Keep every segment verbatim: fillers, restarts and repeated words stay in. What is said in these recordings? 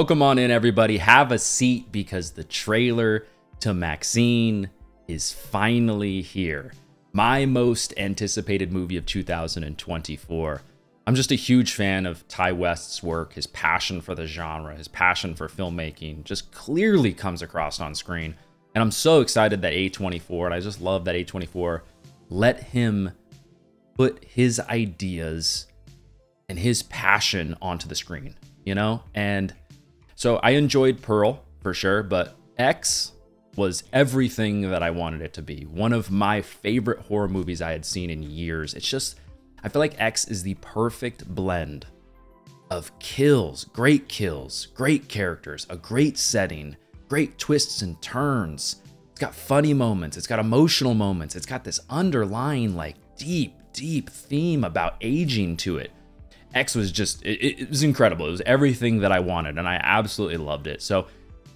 Welcome on in, everybody. Have a seat because the trailer to Maxine is finally here. My most anticipated movie of two thousand twenty-four. I'm just a huge fan of Ty West's work. His passion for the genre, his passion for filmmaking just clearly comes across on screen. And I'm so excited that A twenty-four, and I just love that A twenty-four, let him put his ideas and his passion onto the screen, you know? And so I enjoyed Pearl for sure, but X was everything that I wanted it to be. One of my favorite horror movies I had seen in years. It's just, I feel like X is the perfect blend of kills, great kills, great characters, a great setting, great twists and turns. It's got funny moments. It's got emotional moments. It's got this underlying, like, deep, deep theme about aging to it. X was just, it, it was incredible. It was everything that I wanted, and I absolutely loved it. So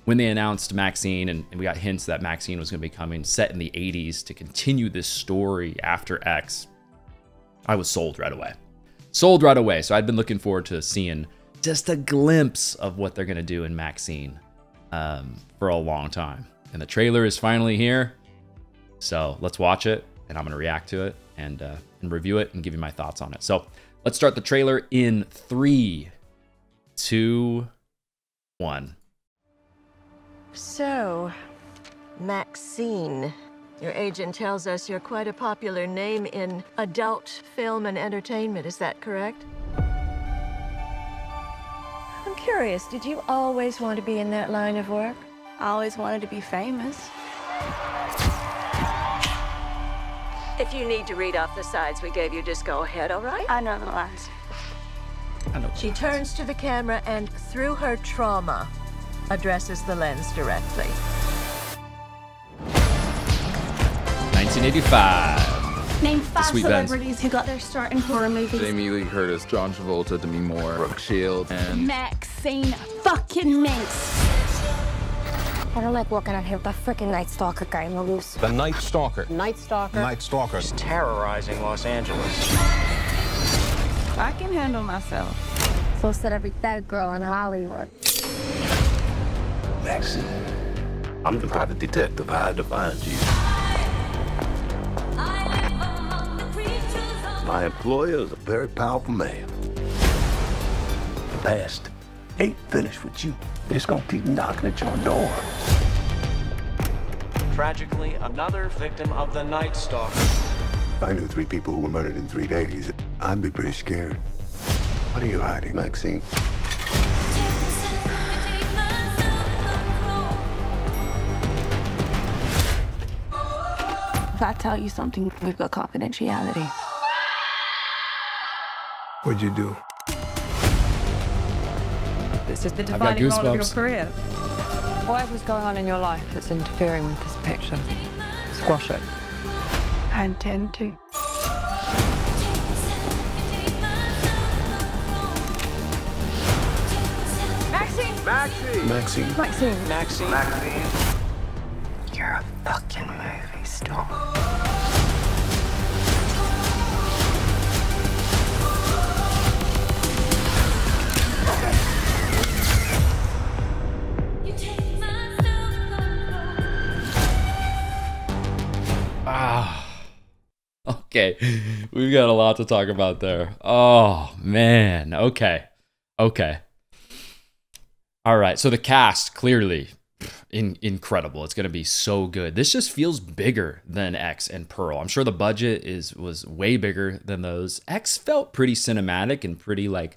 when they announced Maxine, and we got hints that Maxine was going to be coming, set in the eighties to continue this story after X, I was sold right away. Sold right away. So I'd been looking forward to seeing just a glimpse of what they're going to do in Maxine um, for a long time. And the trailer is finally here. So let's watch it, and I'm going to react to it and, uh, and review it and give you my thoughts on it. So let's start the trailer in three, two, one. So, Maxine, your agent tells us you're quite a popular name in adult film and entertainment. Is that correct? I'm curious, did you always want to be in that line of work? I always wanted to be famous. If you need to read off the sides we gave you, just go ahead, all right? I know the lines. I know the she lines. Turns to the camera and, through her trauma, addresses the lens directly. nineteen eighty-five. Name five celebrities who got their start in horror movies. Jamie Lee Curtis, John Travolta, Demi Moore, Brooke Shields, and Maxine fucking Minx. I don't like walking out here with that freaking Night Stalker guy in the loose. The Night Stalker. Night Stalker. Night Stalker. He's terrorizing Los Angeles. I can handle myself. So said every third girl in Hollywood. Maxine, I'm the private detective. I had to find you. My employer is a very powerful man. The past ain't finished with you. It's gonna keep knocking at your door. Tragically, another victim of the Night Stalker. I knew three people who were murdered in three days. I'd be pretty scared. What are you hiding, Maxine? If I tell you something, we've got confidentiality. What'd you do? This is the defining moment of your career. What was going on in your life that's interfering with this picture? Squash it. I intend to. Maxine! Maxine! Maxine. Maxine. Maxine. Maxine. You're a fucking movie star. Ah, okay. We've got a lot to talk about there. Oh, man. Okay. Okay. All right. So the cast, clearly. In, incredible. It's going to be so good. This just feels bigger than X and Pearl. I'm sure the budget is was way bigger than those. X felt pretty cinematic and pretty like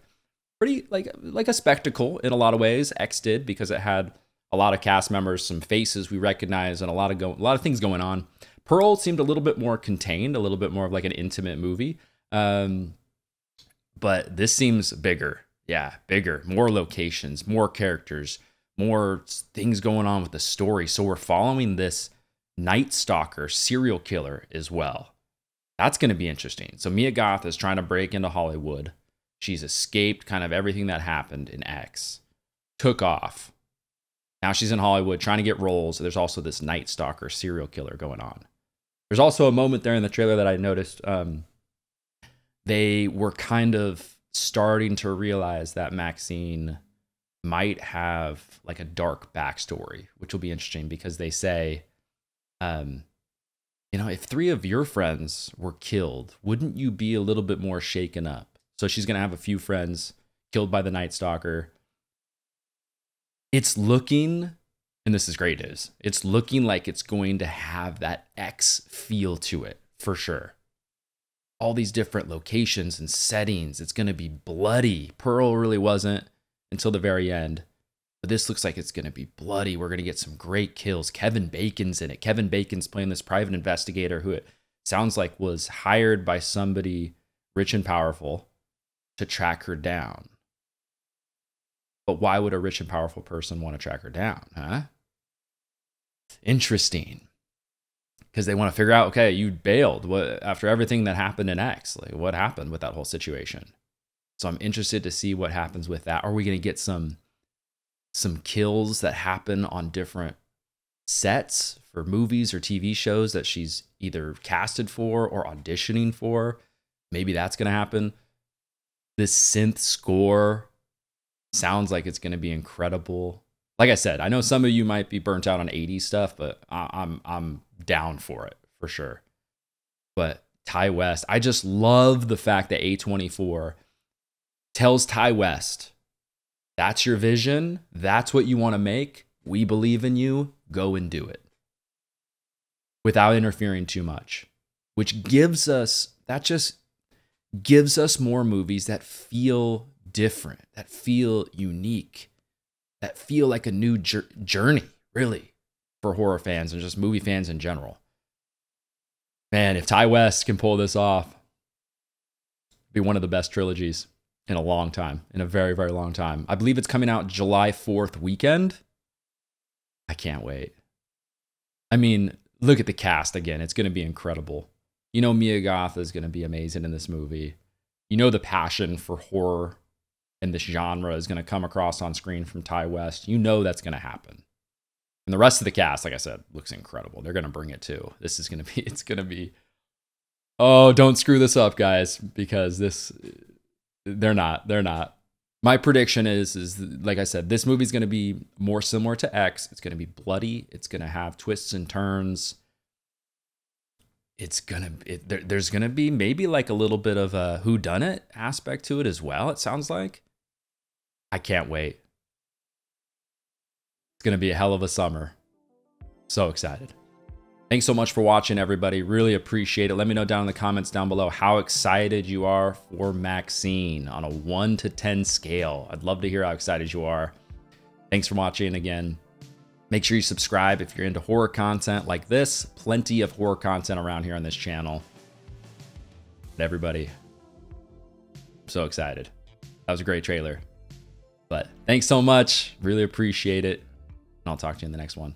pretty like like a spectacle in a lot of ways. X did, because it had a lot of cast members, some faces we recognize, and a lot of go a lot of things going on. Pearl seemed a little bit more contained, a little bit more of like an intimate movie. Um, but this seems bigger. Yeah, bigger, more locations, more characters, more things going on with the story. So we're following this Night Stalker serial killer as well. That's going to be interesting. So Mia Goth is trying to break into Hollywood. She's escaped kind of everything that happened in X. Took off. Now she's in Hollywood trying to get roles. There's also this Night Stalker serial killer going on. There's also a moment there in the trailer that I noticed. Um, they were kind of starting to realize that Maxine might have like a dark backstory, which will be interesting because they say, um, you know, if three of your friends were killed, wouldn't you be a little bit more shaken up? So she's going to have a few friends killed by the Night Stalker. It's looking, and this is great news, it's looking like it's going to have that X feel to it for sure. All these different locations and settings. It's going to be bloody. Pearl really wasn't until the very end, but this looks like it's going to be bloody. We're going to get some great kills. Kevin Bacon's in it. Kevin Bacon's playing this private investigator who it sounds like was hired by somebody rich and powerful to track her down. But why would a rich and powerful person want to track her down, huh? Interesting. Because they want to figure out, okay, you bailed what, after everything that happened in X. Like, what happened with that whole situation? So I'm interested to see what happens with that. Are we going to get some some kills that happen on different sets for movies or T V shows that she's either casted for or auditioning for? Maybe that's going to happen. This synth score sounds like it's going to be incredible. Like I said, I know some of you might be burnt out on eighties stuff, but I, I'm I'm down for it for sure. But Ty West, I just love the fact that A twenty-four tells Ty West, that's your vision, that's what you want to make, we believe in you, go and do it. Without interfering too much, which gives us, that just gives us more movies that feel different, that feel unique, that feel like a new journey, really, for horror fans and just movie fans in general. Man, if Ty West can pull this off, it'd be one of the best trilogies in a long time, in a very, very long time. I believe it's coming out July fourth weekend. I can't wait. I mean, look at the cast again. It's going to be incredible. You know, Mia Goth is going to be amazing in this movie. You know, the passion for horror and this genre is going to come across on screen from Ty West. You know that's going to happen. And the rest of the cast, like I said, looks incredible. They're going to bring it too. This is going to be, it's going to be, oh, don't screw this up, guys, because this, they're not, they're not. My prediction is, is like I said, this movie's going to be more similar to X. It's going to be bloody. It's going to have twists and turns. It's gonna. It, there, there's gonna be maybe like a little bit of a whodunit aspect to it as well. It sounds like. I can't wait. It's gonna be a hell of a summer. So excited! Thanks so much for watching, everybody. Really appreciate it. Let me know down in the comments down below how excited you are for Maxine on a one to ten scale. I'd love to hear how excited you are. Thanks for watching again. Make sure you subscribe if you're into horror content like this. Plenty of horror content around here on this channel. But everybody, I'm so excited. That was a great trailer. But thanks so much. Really appreciate it. And I'll talk to you in the next one.